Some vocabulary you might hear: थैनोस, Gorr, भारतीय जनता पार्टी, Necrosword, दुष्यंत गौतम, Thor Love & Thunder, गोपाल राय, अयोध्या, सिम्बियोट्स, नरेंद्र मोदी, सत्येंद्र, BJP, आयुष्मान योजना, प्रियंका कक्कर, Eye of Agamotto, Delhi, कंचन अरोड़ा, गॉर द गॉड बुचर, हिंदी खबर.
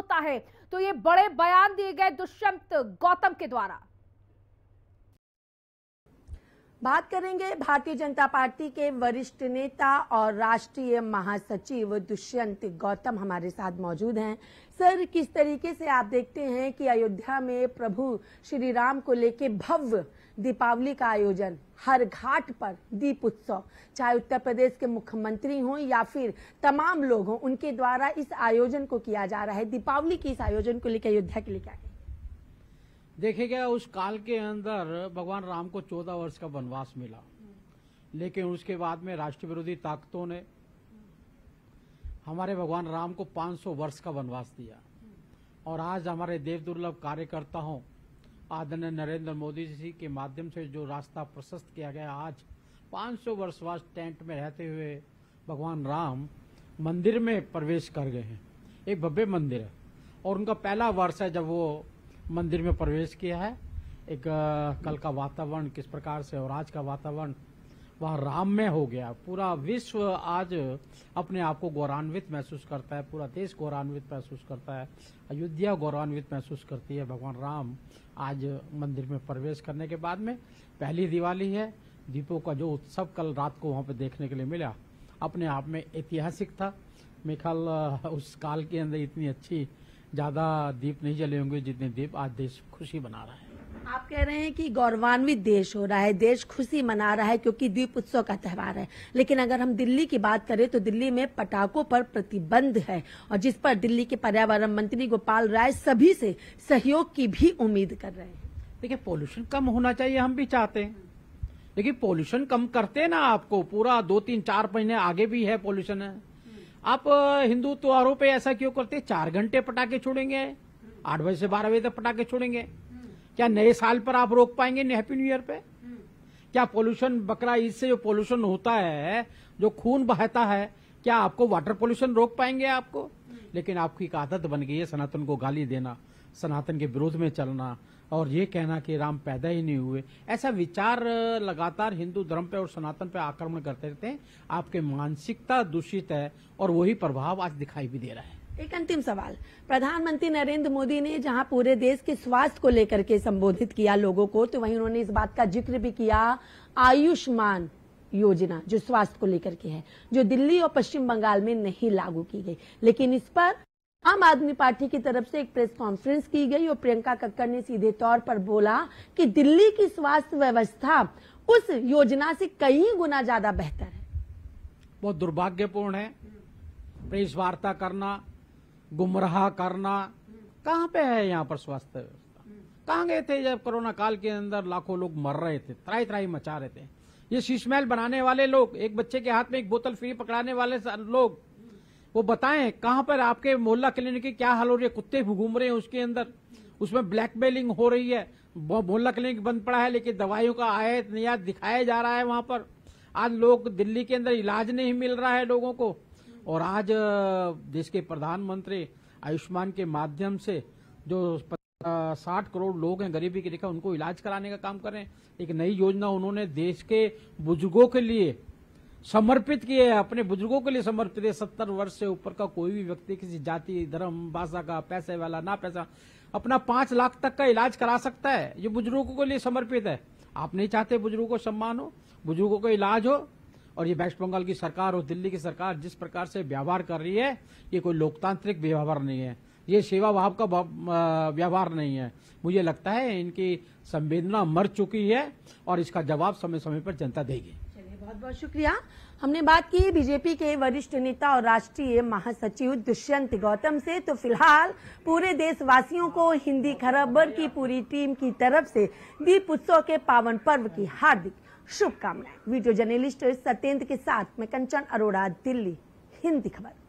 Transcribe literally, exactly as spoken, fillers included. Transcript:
होता है। तो ये बड़े बयान दिए गए दुष्यंत गौतम के द्वारा। बात करेंगे भारतीय जनता पार्टी के वरिष्ठ नेता और राष्ट्रीय महासचिव दुष्यंत गौतम हमारे साथ मौजूद हैं। सर, किस तरीके से आप देखते हैं कि अयोध्या में प्रभु श्री राम को लेके भव्य दीपावली का आयोजन, हर घाट पर दीप उत्सव, चाहे उत्तर प्रदेश के मुख्यमंत्री हों या फिर तमाम लोग हों, उनके द्वारा इस आयोजन को किया जा रहा है। दीपावली के इस आयोजन को लेकर अयोध्या के लिए क्या देखेगा? उस काल के अंदर भगवान राम को चौदह वर्ष का वनवास मिला, लेकिन उसके बाद में राष्ट्र विरोधी ताकतों ने हमारे भगवान राम को पाँच सौ वर्ष का वनवास दिया। और आज हमारे देव दुर्लभ कार्यकर्ताओं आदरणीय नरेंद्र मोदी जी के माध्यम से जो रास्ता प्रशस्त किया गया, आज पाँच सौ वर्ष वास टेंट में रहते हुए भगवान राम मंदिर में प्रवेश कर गए हैं। एक भव्य मंदिर है और उनका पहला वर्ष है जब वो मंदिर में प्रवेश किया है। एक कल का वातावरण किस प्रकार से और आज का वातावरण वहाँ राम में हो गया। पूरा विश्व आज अपने आप को गौरवान्वित महसूस करता है, पूरा देश गौरवान्वित महसूस करता है, अयोध्या गौरवान्वित महसूस करती है। भगवान राम आज मंदिर में प्रवेश करने के बाद में पहली दिवाली है। दीपों का जो उत्सव कल रात को वहाँ पे देखने के लिए मिला, अपने आप में ऐतिहासिक था। मेरे ख्याल उस काल के अंदर इतनी अच्छी ज्यादा दीप नहीं जले होंगे जितने दीप आज देश खुशी बना रहा है। आप कह रहे हैं कि गौरवान्वित देश हो रहा है, देश खुशी मना रहा है क्योंकि दीप उत्सव का त्यौहार है। लेकिन अगर हम दिल्ली की बात करें तो दिल्ली में पटाखों पर प्रतिबंध है, और जिस पर दिल्ली के पर्यावरण मंत्री गोपाल राय सभी से सहयोग की भी उम्मीद कर रहे हैं। देखिए, पॉल्यूशन कम होना चाहिए, हम भी चाहते हैं, लेकिन पॉल्यूशन कम करते ना आपको पूरा दो तीन चार महीने आगे भी है पॉल्यूशन है। आप हिंदू त्योहारों पे ऐसा क्यों करते? चार घंटे पटाखे छोड़ेंगे, आठ बजे से बारह बजे तक पटाखे छोड़ेंगे। क्या नए साल पर आप रोक पाएंगे? हैप्पी न्यू ईयर पे क्या पोल्यूशन, बकरा ईद से जो पोल्यूशन होता है, जो खून बहता है, क्या आपको वाटर पोल्यूशन रोक पाएंगे? आपको लेकिन आपकी एक आदत बन गई है सनातन को गाली देना, सनातन के विरोध में चलना और ये कहना कि राम पैदा ही नहीं हुए। ऐसा विचार लगातार हिंदू धर्म पे और सनातन पे आक्रमण करते रहते हैं। आपके मानसिकता दूषित है और वही प्रभाव आज दिखाई भी दे रहा है। एक अंतिम सवाल, प्रधानमंत्री नरेंद्र मोदी ने जहां पूरे देश के स्वास्थ्य को लेकर के संबोधित किया लोगों को, तो वहीं उन्होंने इस बात का जिक्र भी किया आयुष्मान योजना जो स्वास्थ्य को लेकर के है, जो दिल्ली और पश्चिम बंगाल में नहीं लागू की गई। लेकिन इस पर आम आदमी पार्टी की तरफ से एक प्रेस कॉन्फ्रेंस की गई और प्रियंका कक्कर ने सीधे तौर पर बोला कि दिल्ली की स्वास्थ्य व्यवस्था उस योजना से कई गुना ज्यादा बेहतर है। बहुत दुर्भाग्यपूर्ण है प्रेस वार्ता करना, गुमराह करना। कहाँ पे है यहाँ पर स्वास्थ्य व्यवस्था? कहाँ गए थे जब कोरोना काल के अंदर लाखों लोग मर रहे थे, त्राही त्राही मचा रहे थे? ये शीश महल बनाने वाले लोग, एक बच्चे के हाथ में एक बोतल फ्री पकड़ाने वाले लोग, वो बताएं कहाँ पर आपके मोहल्ला क्लिनिक की क्या हाल हो रही है? कुत्ते घूम रहे हैं उसके अंदर, उसमें ब्लैकमेलिंग हो रही है। मोहल्ला क्लिनिक बंद पड़ा है लेकिन दवाइयों का आयात निर्यात दिखाया जा रहा है वहां पर। आज लोग दिल्ली के अंदर इलाज नहीं मिल रहा है लोगों को। और आज देश के प्रधानमंत्री आयुष्मान के माध्यम से जो साठ करोड़ लोग हैं गरीबी की रेखा, उनको इलाज कराने का काम कर रहे हैं। एक नई योजना उन्होंने देश के बुजुर्गों के लिए समर्पित किए है, अपने बुजुर्गों के लिए समर्पित है। सत्तर वर्ष से ऊपर का कोई भी व्यक्ति किसी जाति, धर्म, भाषा का, पैसे वाला ना पैसा, अपना पांच लाख तक का इलाज करा सकता है। ये बुजुर्गों के लिए समर्पित है। आप नहीं चाहते बुजुर्गों को सम्मान हो, बुजुर्गों को इलाज हो? और ये वेस्ट बंगाल की सरकार और दिल्ली की सरकार जिस प्रकार से व्यवहार कर रही है, ये कोई लोकतांत्रिक व्यवहार नहीं है, ये सेवा भाव का व्यवहार नहीं है। मुझे लगता है इनकी संवेदना मर चुकी है और इसका जवाब समय समय पर जनता देगी। बहुत बहुत शुक्रिया। हमने बात की बीजेपी के वरिष्ठ नेता और राष्ट्रीय महासचिव दुष्यंत गौतम से। तो फिलहाल पूरे देशवासियों को हिंदी खबर की पूरी टीम की तरफ से दीप उत्सव के पावन पर्व की हार्दिक शुभकामनाएं। वीडियो जर्नलिस्ट सत्येंद्र के साथ मैं कंचन अरोड़ा, दिल्ली, हिंदी खबर।